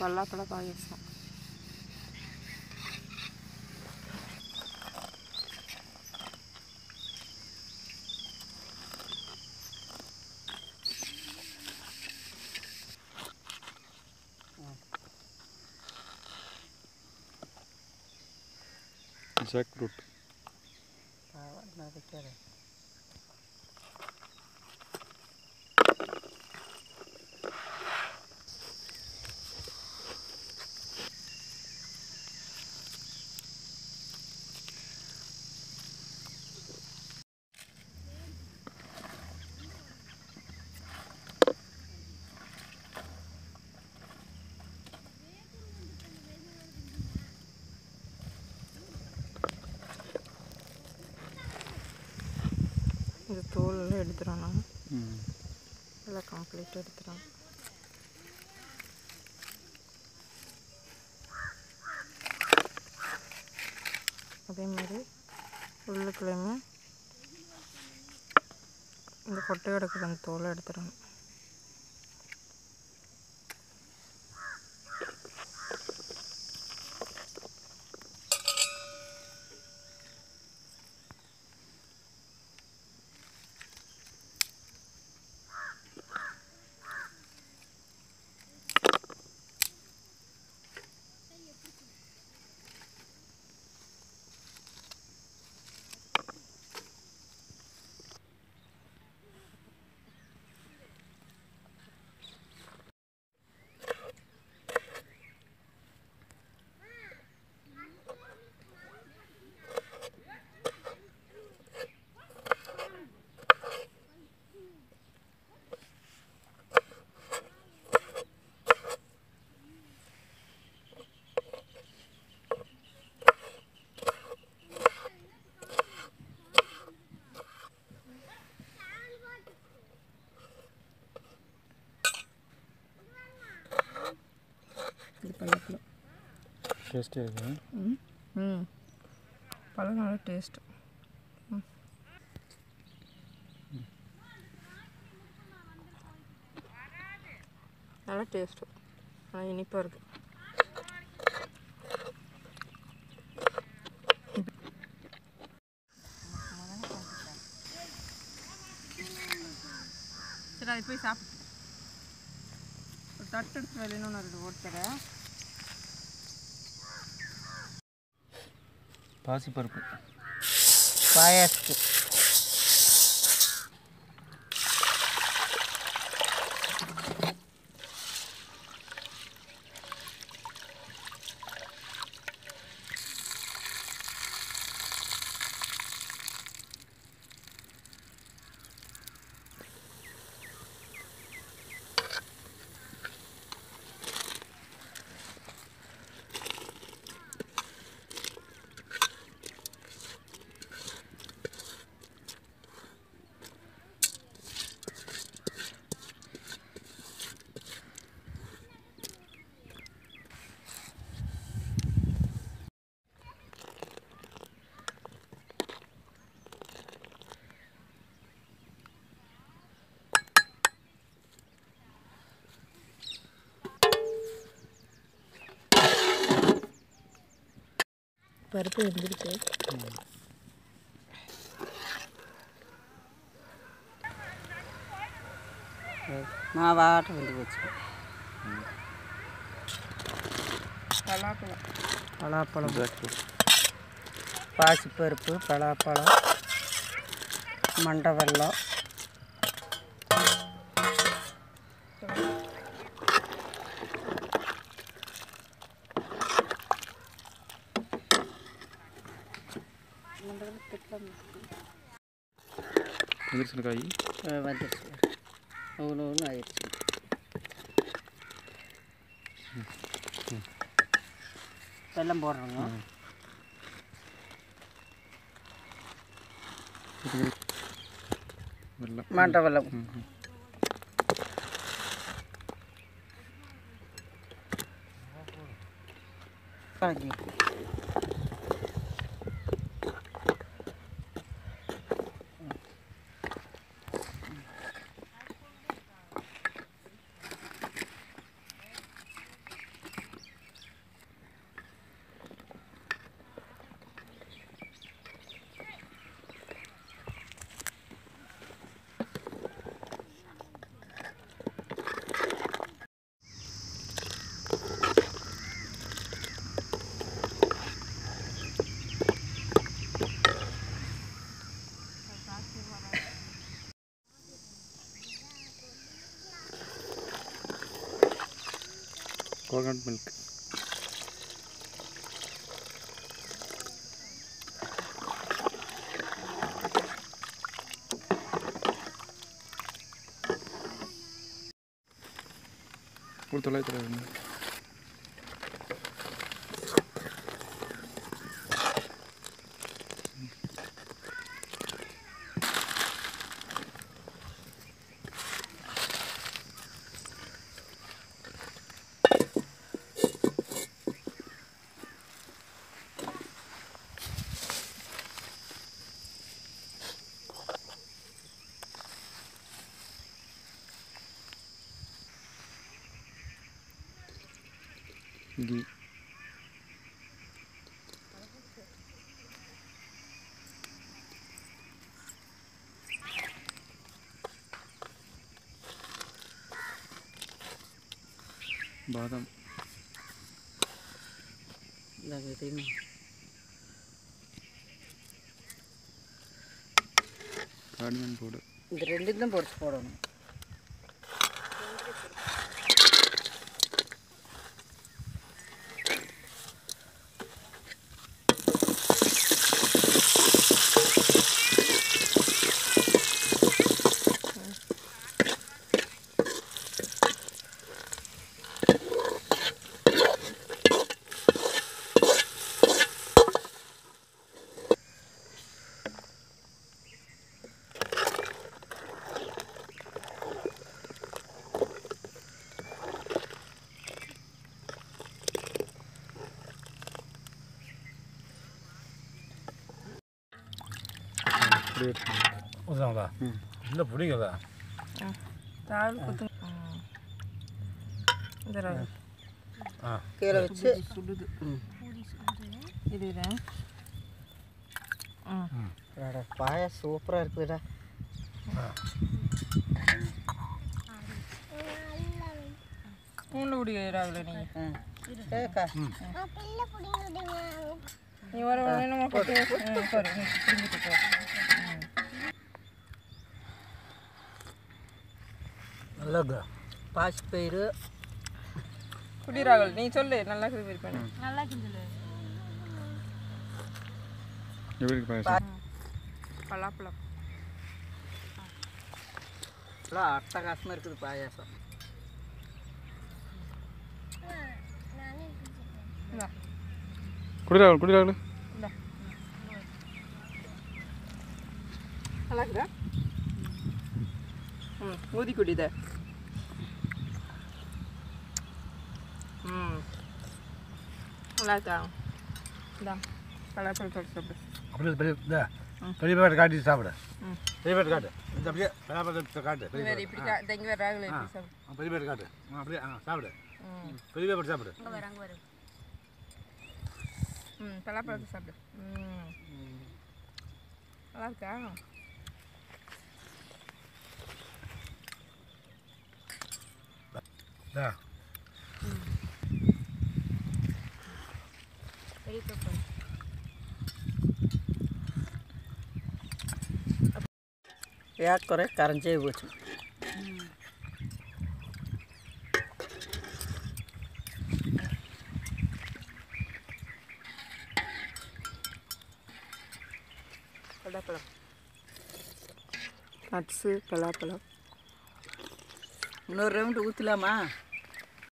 பல்லாப்பழ பாயசம். Jackfruit. The tool is completed. That's why we look like the cotton is tool. Taste is it? Palapala taste. Nalla taste. Inippa irukku. Sera idu poi saap. Tattu velinu nadu ottara. Pasi parpu. Payastu. பருப்பு வெந்திருக்கு மாவாட்ட வந்து போச்சு பலாப்பழம் பலாப்பழம் பாசி பருப்பு பலாப்பழம் மண்டை வெல்லம் వందర్సనకాయి వందర్స అవునవును ఆయర్చు బెల్లం పోడరంగా బెల్లం మంట బెల్లం కాగి coconut milk. Ghee. Badam. Lagatina. Cardamom powder. Rendittum porchu podanum. 오상다. 너 부리가다. 응. 다 그것도. 이들아. 아. 그렇지. 이들아. 응. 그래. 파야 சூப்பரா இருக்குடா. 아. 오늘 우리 라글이. 응. 그러니까. 아, 빌라 뿌리는데. 이거를 왜는 먹고 있어? 서리. Laga, pass pair. Kudi ragal, ni cholle, nalla kudi pair pane. Nalla kudi le. Kudi pair pane. Pala pala. La atta kasmer kudi pair asa. Na. Kudi ragal, kudi ragal. Na. Nalla kudi. Modi kudi da. Hola, Tao. Da. Para por sobre. Apres bel da. Primer gadi sabra. Primer gadi. Sabia, para por gadi. Primer pica, tengo ragle pisa. Primer gadi. Apres sabra. Primer por sabra. Para por sabra. Hola, Tao. Da. याद करे कारण चाहिए बोच। पला पला। अच्छे पला पला। नौ रेंट उतला माँ।